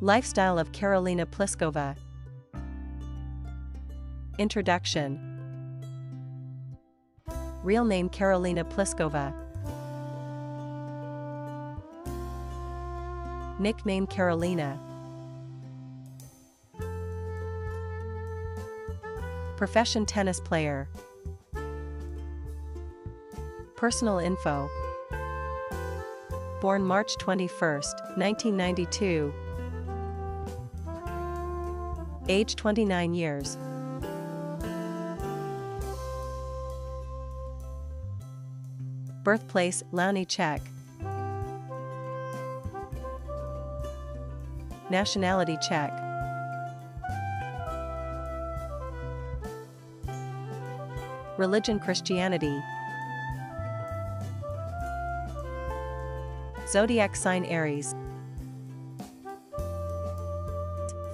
Lifestyle of Karolina Pliskova. Introduction. Real name Karolina Pliskova. Nickname Karolina. Profession tennis player. Personal info. Born March 21, 1992. Age 29 years. Birthplace, Louny, Czech. Nationality, Czech. Religion, Christianity. Zodiac sign, Aries.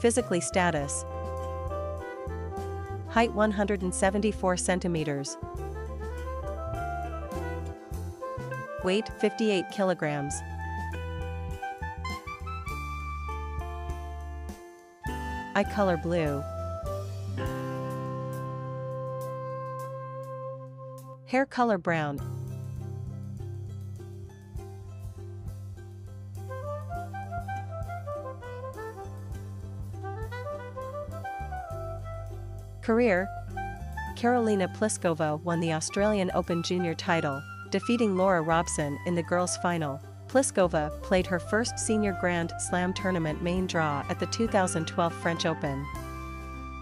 Physically status. Height 174 centimeters. Weight 58 kilograms. Eye color blue. Hair color brown. Career. Karolina Pliskova won the Australian Open junior title, defeating Laura Robson in the girls' final. Pliskova played her first senior Grand Slam tournament main draw at the 2012 French Open.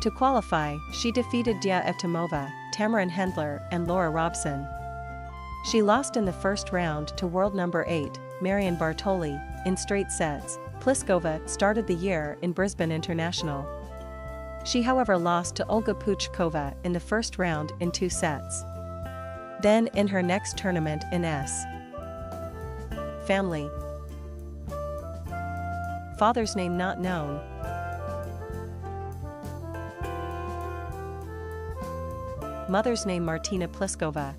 To qualify, she defeated Dia Evtimova, Tamarin Hendler, and Laura Robson. She lost in the first round to world number 8, Marion Bartoli, in straight sets. Pliskova started the year in Brisbane International. She, however, lost to Olga Puchkova in the first round in 2 sets. Then in her next tournament in S. Family. Father's name not known. Mother's name Martina Pliskova.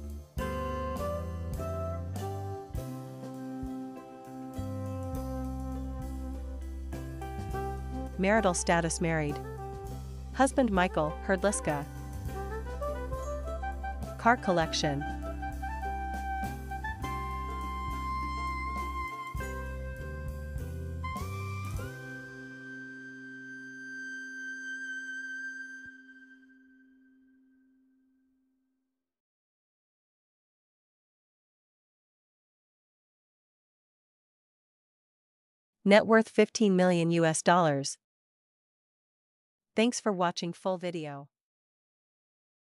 Marital status married. Husband Michael Hrdliška. Car collection. Net worth $15 million. Thanks for watching full video.